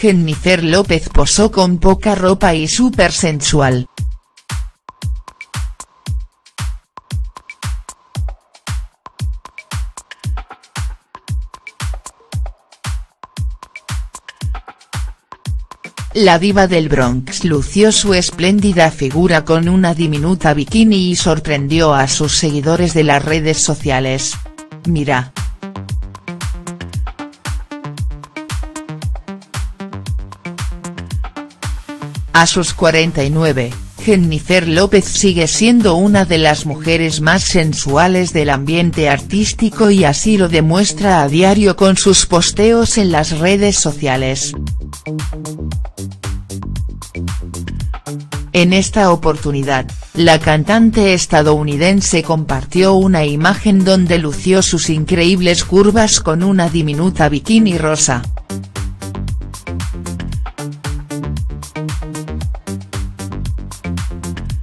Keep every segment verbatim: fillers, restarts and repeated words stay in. Jennifer López posó con poca ropa y súper sensual. La diva del Bronx lució su espléndida figura con una diminuta bikini y sorprendió a sus seguidores de las redes sociales. Mira. A sus cuarenta y nueve, Jennifer López sigue siendo una de las mujeres más sensuales del ambiente artístico y así lo demuestra a diario con sus posteos en las redes sociales. En esta oportunidad, la cantante estadounidense compartió una imagen donde lució sus increíbles curvas con una diminuta bikini rosa.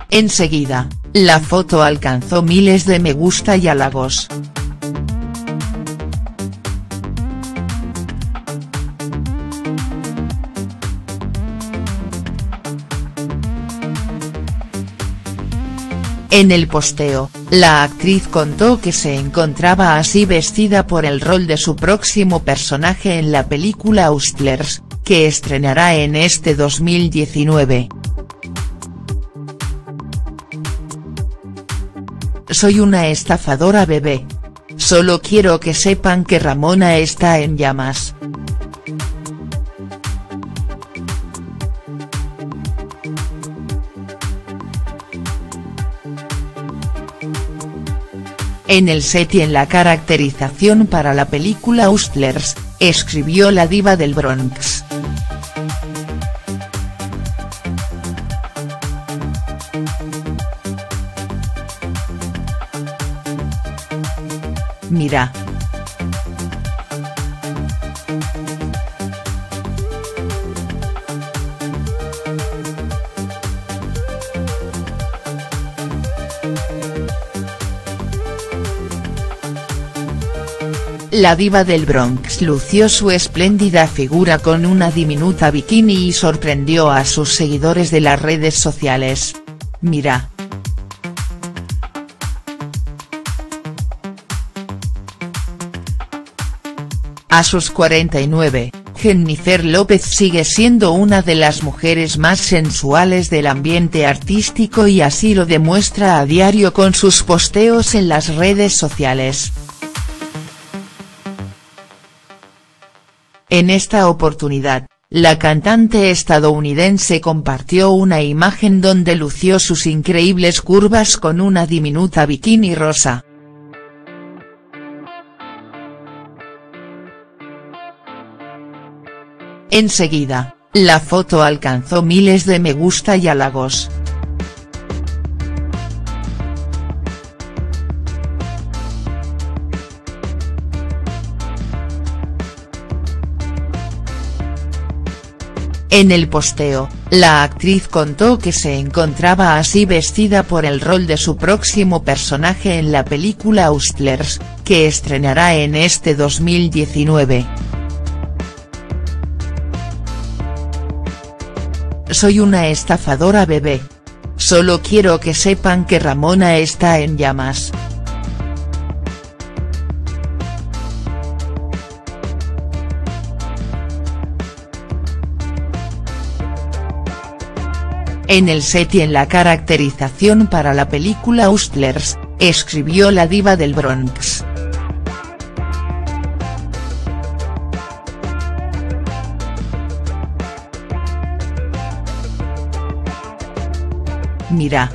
Enseguida, la foto alcanzó miles de me gusta y halagos. En el posteo, la actriz contó que se encontraba así vestida por el rol de su próximo personaje en la película Hustlers, que estrenará en este dos mil diecinueve. Soy una estafadora bebé. Solo quiero que sepan que Ramona está en llamas. En el set y en la caracterización para la película Hustlers, escribió la diva del Bronx. Mira. La diva del Bronx lució su espléndida figura con una diminuta bikini y sorprendió a sus seguidores de las redes sociales. Mira. A sus cuarenta y nueve, Jennifer López sigue siendo una de las mujeres más sensuales del ambiente artístico y así lo demuestra a diario con sus posteos en las redes sociales. En esta oportunidad, la cantante estadounidense compartió una imagen donde lució sus increíbles curvas con una diminuta bikini rosa. Enseguida, la foto alcanzó miles de me gusta y halagos. En el posteo, la actriz contó que se encontraba así vestida por el rol de su próximo personaje en la película Hustlers, que estrenará en este dos mil diecinueve. Soy una estafadora bebé. Solo quiero que sepan que Ramona está en llamas. En el set y en la caracterización para la película Hustlers, escribió la diva del Bronx. Mira.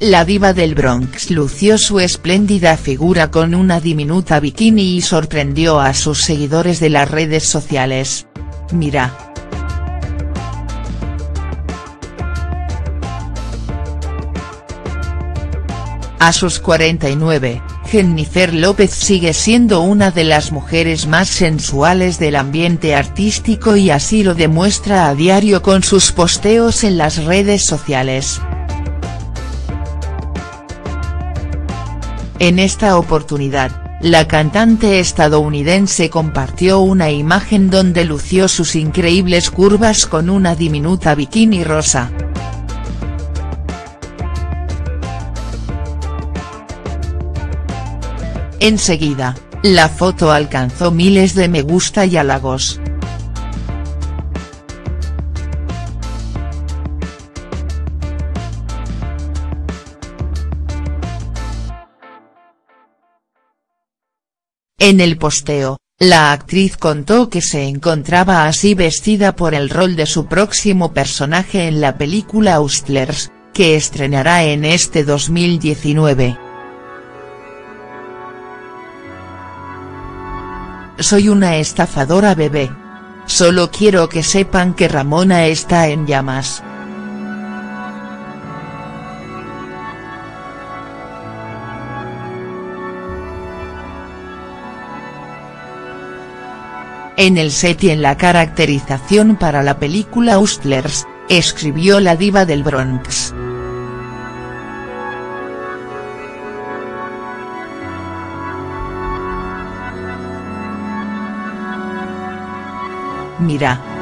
La diva del Bronx lució su espléndida figura con una diminuta bikini y sorprendió a sus seguidores de las redes sociales. Mira. A sus cuarenta y nueve, Jennifer López sigue siendo una de las mujeres más sensuales del ambiente artístico y así lo demuestra a diario con sus posteos en las redes sociales. En esta oportunidad, la cantante estadounidense compartió una imagen donde lució sus increíbles curvas con una diminuta bikini rosa. Enseguida, la foto alcanzó miles de me gusta y halagos. En el posteo, la actriz contó que se encontraba así vestida por el rol de su próximo personaje en la película Hustlers, que estrenará en este dos mil diecinueve. Soy una estafadora bebé. Solo quiero que sepan que Ramona está en llamas. En el set y en la caracterización para la película Hustlers, escribió la diva del Bronx. Mira.